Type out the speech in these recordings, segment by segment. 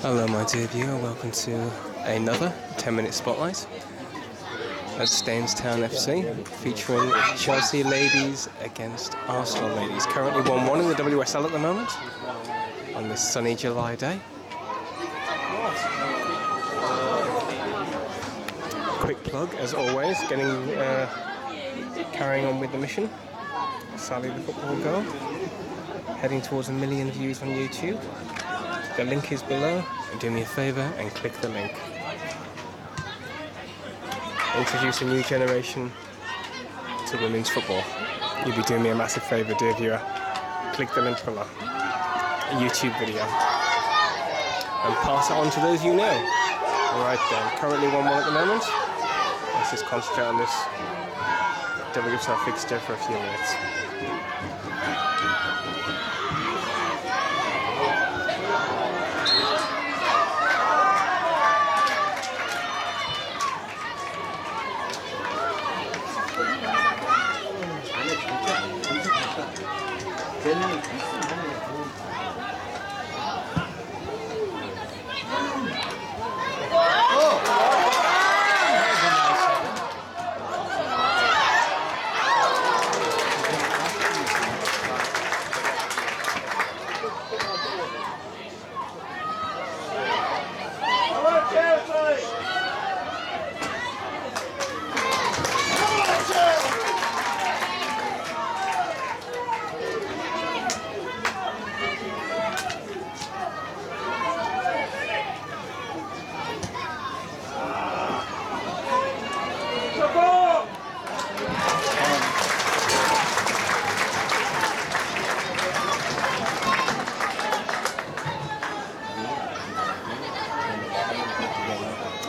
Hello my dear viewer, welcome to another 10-minute spotlight at Steyning Town FC, featuring Chelsea Ladies against Arsenal Ladies. Currently 1-1 in the WSL at the moment on this sunny July day. Quick plug as always, carrying on with the mission. Sally the football girl, heading towards 1 million views on YouTube. The link is below, and do me a favour and click the link. Introduce a new generation to women's football. You'll be doing me a massive favour, dear viewer. Click the link below, a YouTube video, and pass it on to those you know. Right then, currently 1-1 at the moment. Let's just concentrate on this WSL fixture for a few minutes.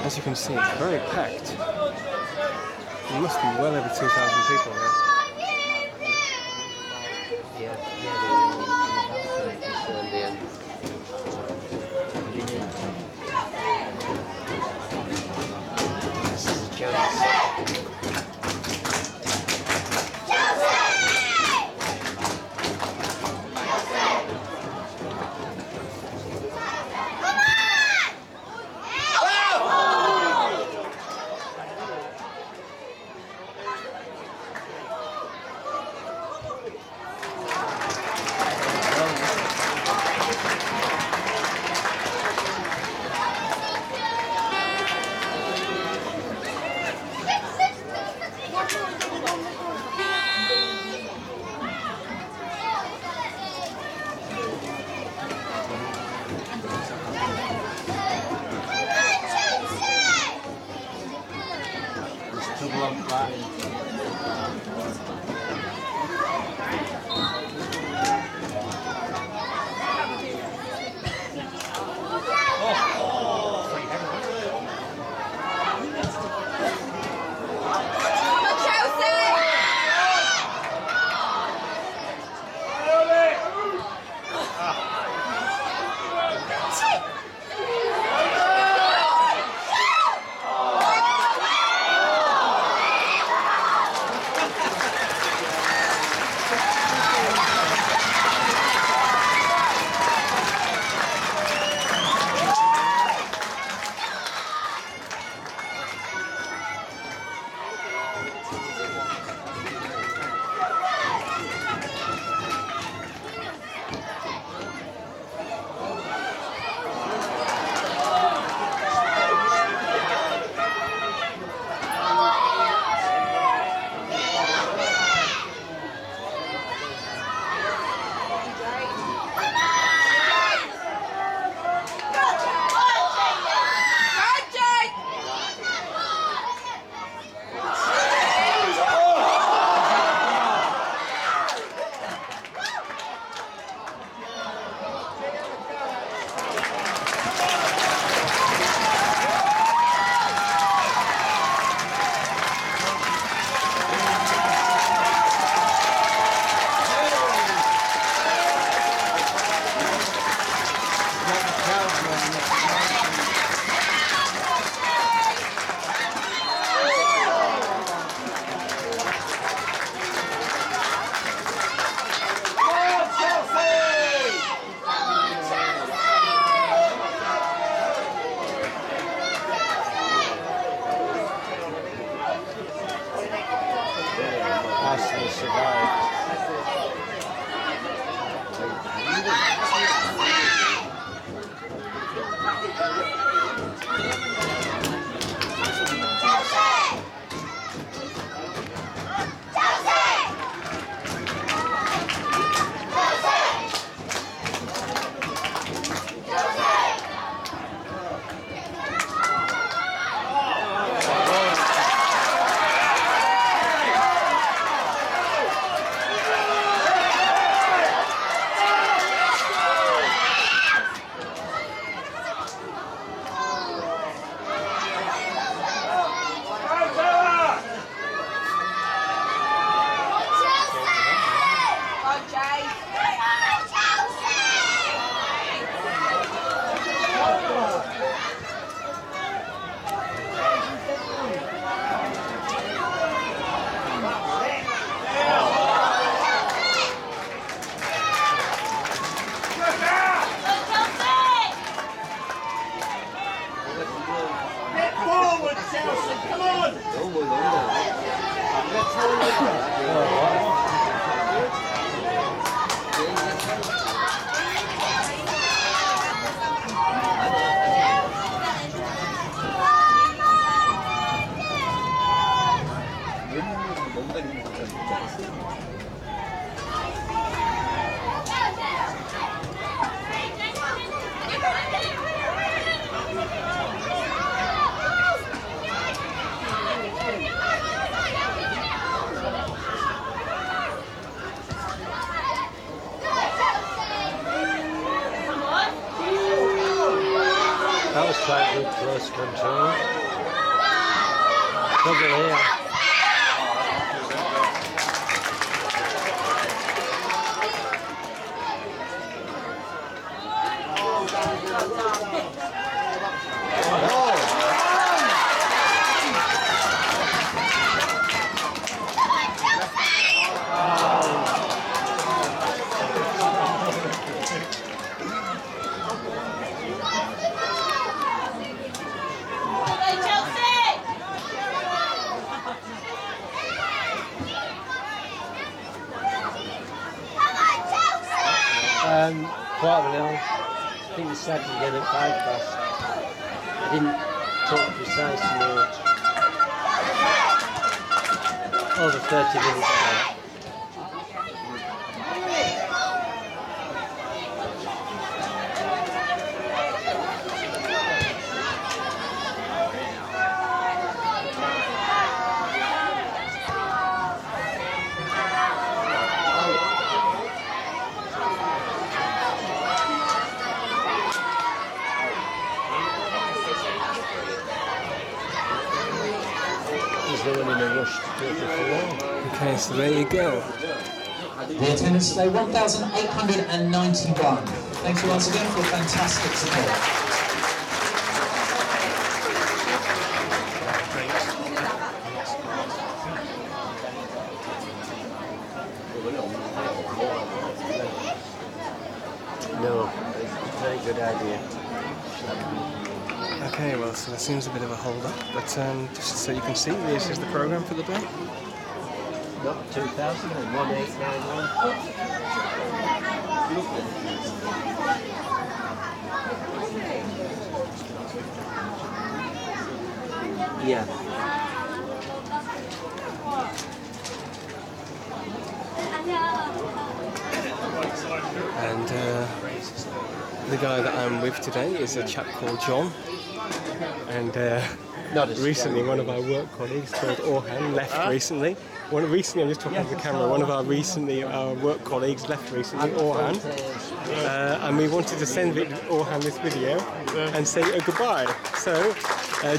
As you can see, it's very packed. There must be well over 2,000 people here. So there you go. The attendance today, 1,891. Thank you once again for fantastic support. No, very good idea. Okay, well, so there seems a bit of a hold up, but just so you can see, this is the programme for the day. 2,000 and 1,891. Yeah. And the guy that I'm with today is a chap called John. And recently one of our work colleagues called Orhan left recently. I'm just talking to the camera, one of our work colleagues left recently, Orhan, and we wanted to send Orhan this video and say goodbye. So,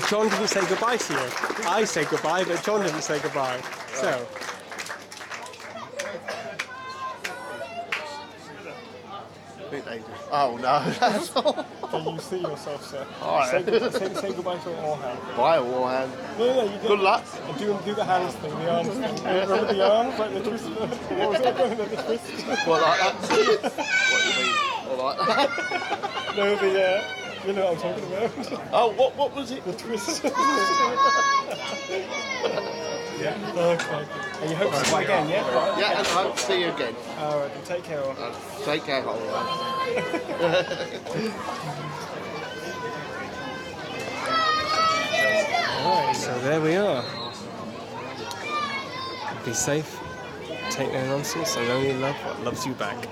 John didn't say goodbye to you. I said goodbye, but John didn't say goodbye. So. Oh no, that's all. Can you see yourself, sir? Alright. Say goodbye to Orhan. Bye, Orhan. No, you do. Good luck. Do the hands thing, the arms thing. Remember the arms, like the twist? What was it going to the twist? What, like that? What do you mean? What, like that? No, the, you know what I'm talking about. Oh, what was it? The twist. Yeah. Okay. And you hope to see you again, yeah? Yeah, and I hope to see you again. Alright, then take care, Orhan. Take care, Orhan. Alright, so there we are. Be safe, take no nonsense, and only love what loves you back.